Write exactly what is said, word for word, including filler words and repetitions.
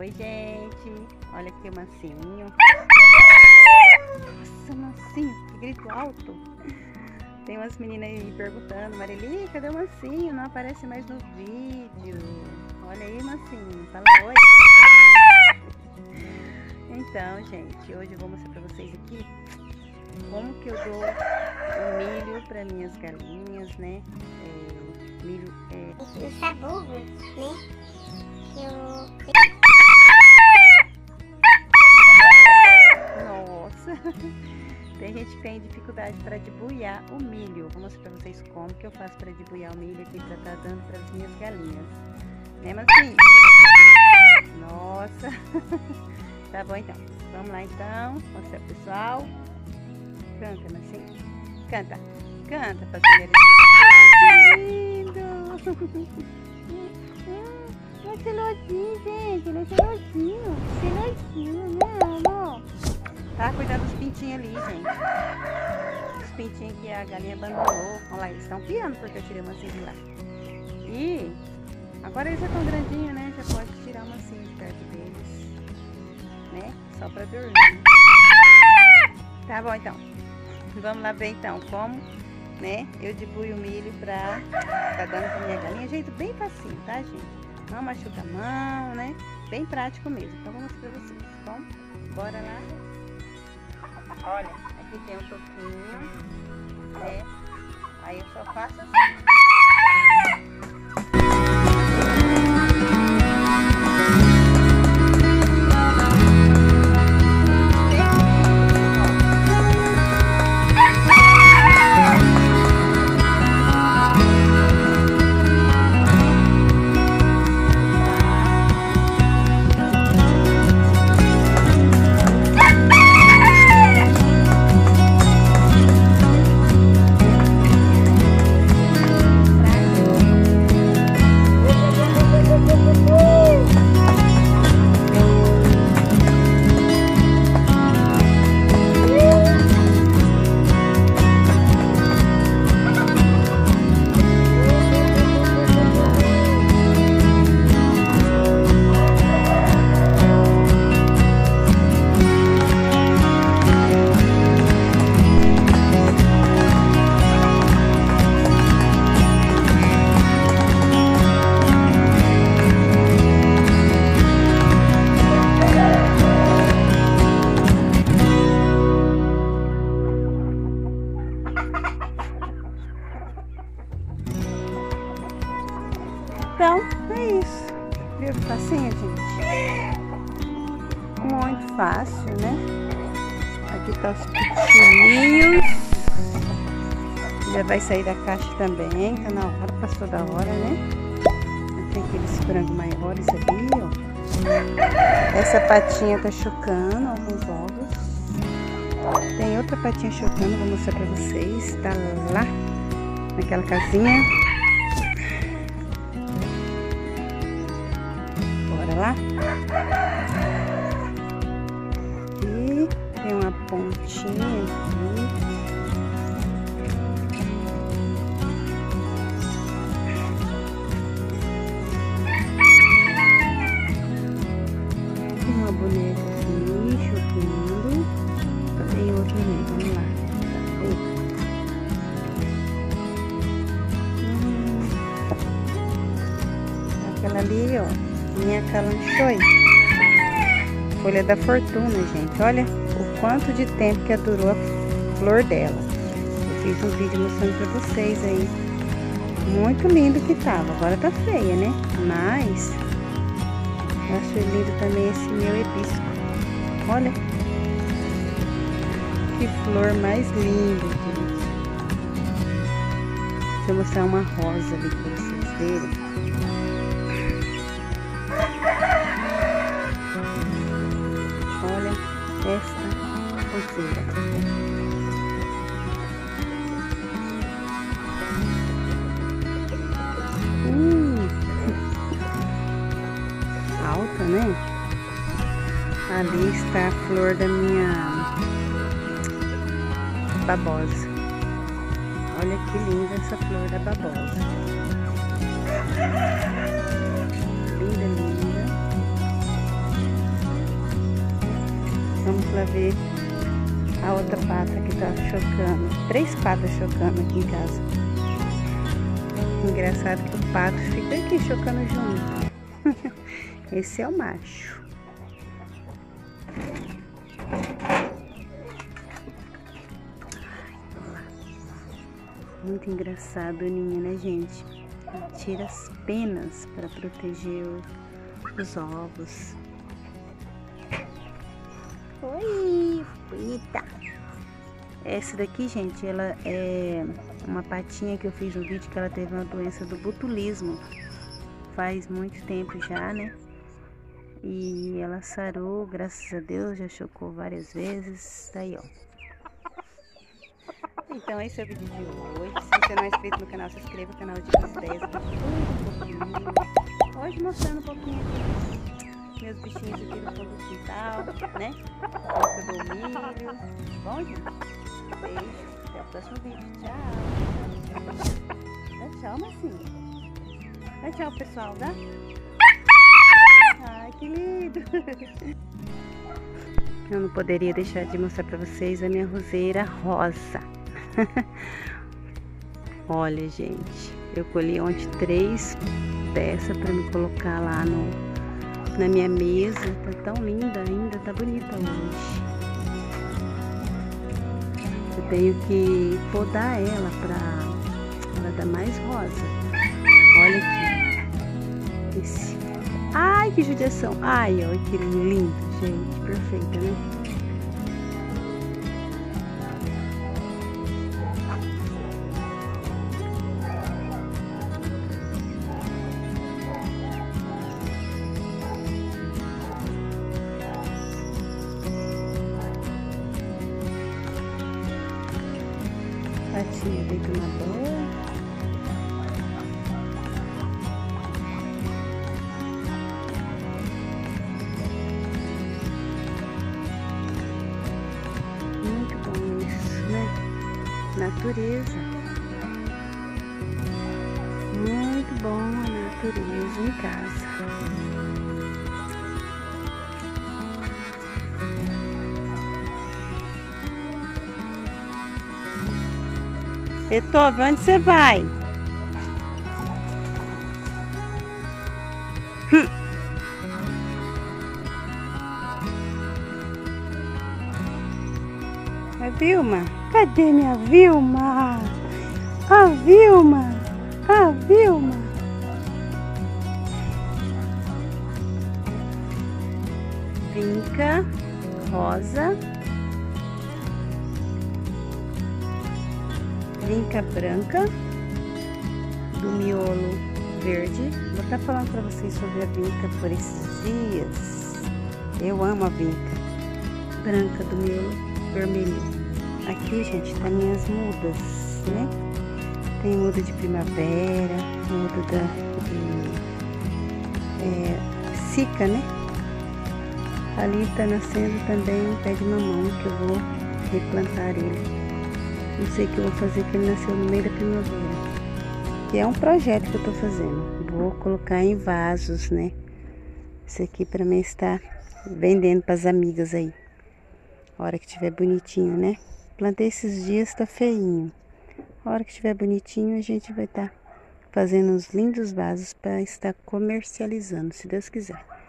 Oi, gente. Olha aqui o Marcinho. Nossa, Marcinho, que grito alto. Tem umas meninas aí me perguntando: Marilinha, cadê o Marcinho? Não aparece mais no vídeo. Olha aí, Marcinho. Fala oi. Então, gente, hoje eu vou mostrar pra vocês aqui como que eu dou o milho para minhas galinhas, né? É, milho é... O sabugo, né? Eu... Nossa! Tem gente que tem dificuldade para debuiar o milho. Vou mostrar para vocês como que eu faço para debuiar o milho aqui para estar tá dando para as minhas galinhas. Né, Marcinha? Nossa! Tá bom, então. Vamos lá, então. Mostrar pro pessoal. Canta, Marcinha. Canta. Canta, fazendeira. Que lindo! Olha o celodinho, gente. Olha o celodinho. Celodinho, né, amor? Tá cuidando dos pintinhos ali, gente. Os pintinhos que a galinha abandonou. Olha lá, eles estão piando porque eu tirei o Marcinho de lá. E agora eles já estão grandinhos, né? Já pode tirar o Marcinho de perto deles. Né? Só pra dormir. Tá bom, então. Vamos lá ver, então, como, né, eu dibuio o milho pra tá dando pra minha galinha. Jeito bem facinho, tá, gente? Não machuca a mão, né? Bem prático mesmo. Então, vamos mostrar pra vocês. Bom, bora lá. Olha, aqui tem um toquinho, né? Aí eu só faço assim. Então, é isso. Viu que facinho, gente? Muito fácil, né? Aqui tá os pitilinhos. Já vai sair da caixa também. Tá na hora, passou da hora, né? Tem aqueles frangos maiores ali, ó. Essa patinha tá chocando, ó, nos ovos. Tem outra patinha chocando, vou mostrar pra vocês. Tá lá, naquela casinha. Lá. E tem uma pontinha aqui. Tem uma boneca aqui chocando. Tem outra ali, vamos lá. Hum. Aquela ali, ó. Minha calanchoi, folha da fortuna, gente. Olha o quanto de tempo que durou a flor dela. Eu fiz um vídeo mostrando pra vocês aí. Muito lindo que tava. Agora tá feia, né? Mas eu acho lindo também esse meu hibisco. Olha que flor mais linda, gente. Deixa eu mostrar uma rosa ali pra vocês verem. Olha esta roseira. Hum. Alta, né? Ali está a flor da minha babosa. Olha que linda essa flor da babosa. Linda, linda. para ver a outra pata que tá chocando. Três patas chocando aqui em casa. Engraçado que o pato fica aqui chocando junto. Esse é o macho. Muito engraçado, Aninha, né, gente? Tira as penas para proteger os ovos. Oi, bonita! Essa daqui, gente, ela é uma patinha que eu fiz no vídeo que ela teve uma doença do botulismo. Faz muito tempo já, né? E ela sarou, graças a Deus, já chocou várias vezes. Aí, ó. Então esse é o vídeo de hoje. Se você não é inscrito no canal, se inscreva no canal Dicas dez. Hoje mostrando um pouquinho aqui meus bichinhos aqui no fundo do quintal, né? Do milho. Bom, gente? Beijo. Até o próximo vídeo. Tchau. Dá tchau, Marcinha. Dá tchau, pessoal, dá? Ai, que lindo. Eu não poderia deixar de mostrar pra vocês a minha roseira rosa. Olha, gente, eu colhi ontem três dessa para me colocar lá no, na minha mesa. Tá tão linda ainda, tá bonita hoje. Eu tenho que podar ela para ela dar mais rosa. Olha aqui. Esse. Ai, que judiação. Ai, olha que lindo, gente. Perfeita, né? Patinha deita na boa. Muito bom isso, né? Natureza. Muito bom a natureza em casa. Beethoven, onde você vai? Hum. A Vilma? Cadê minha Vilma? A Vilma! A Vilma! Brinca, rosa. Vinca branca do miolo verde. Vou estar falando para vocês sobre a vinca por esses dias. Eu amo a vinca branca do miolo vermelho. Aqui, gente, tá minhas mudas, né? Tem muda de primavera, muda da de, é, sica, né? Ali tá nascendo também um pé de mamão que eu vou replantar ele. Não sei o que eu vou fazer, que ele nasceu no meio da primavera. Que é um projeto que eu tô fazendo. Vou colocar em vasos, né? Isso aqui pra mim está vendendo pras amigas aí. A hora que tiver bonitinho, né? Plantei esses dias, tá feinho. A hora que tiver bonitinho, a gente vai estar fazendo uns lindos vasos pra estar comercializando, se Deus quiser.